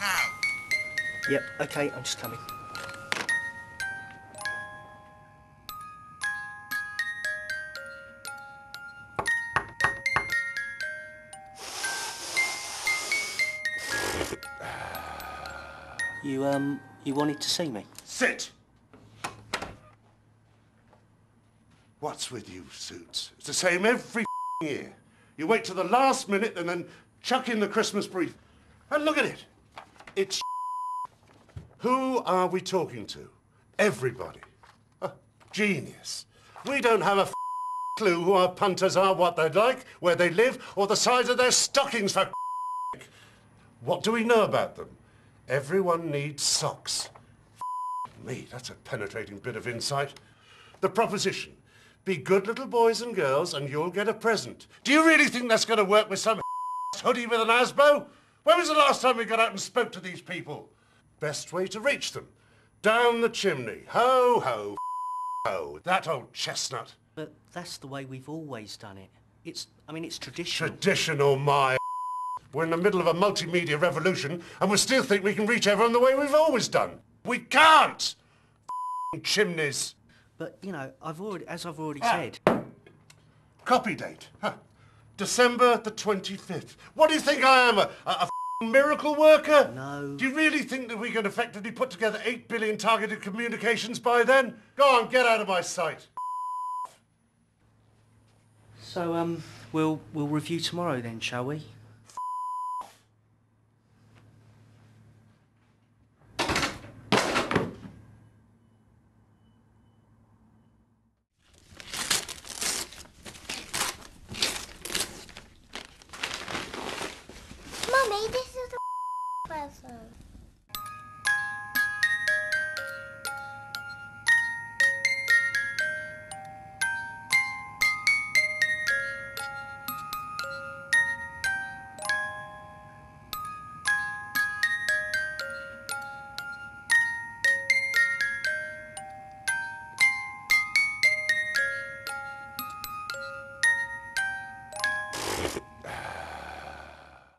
now. Yep, okay, I'm just coming. You wanted to see me? Sit! What's with you, Suits? It's the same every year. You wait till the last minute and then chuck in the Christmas brief. And look at it. It's who are we talking to? Everybody. Genius. We don't have a clue who our punters are, what they're like, where they live, or the size of their stockings, for what do we know about them? Everyone needs socks. Me, that's a penetrating bit of insight. The proposition, be good little boys and girls and you'll get a present. Do you really think that's going to work with some hoodie with an asbo? When was the last time we got out and spoke to these people? Best way to reach them, down the chimney. Ho, ho, ho, that old chestnut. But that's the way we've always done it. It's traditional. Traditional, my. We're in the middle of a multimedia revolution and we still think we can reach everyone the way we've always done. We can't! Chimneys. But, you know, as I've already said... Copy date. Huh. December the 25th. What do you think I am, a miracle worker? No. Do you really think that we can effectively put together 8 billion targeted communications by then? Go on, get out of my sight. So, we'll review tomorrow then, shall we?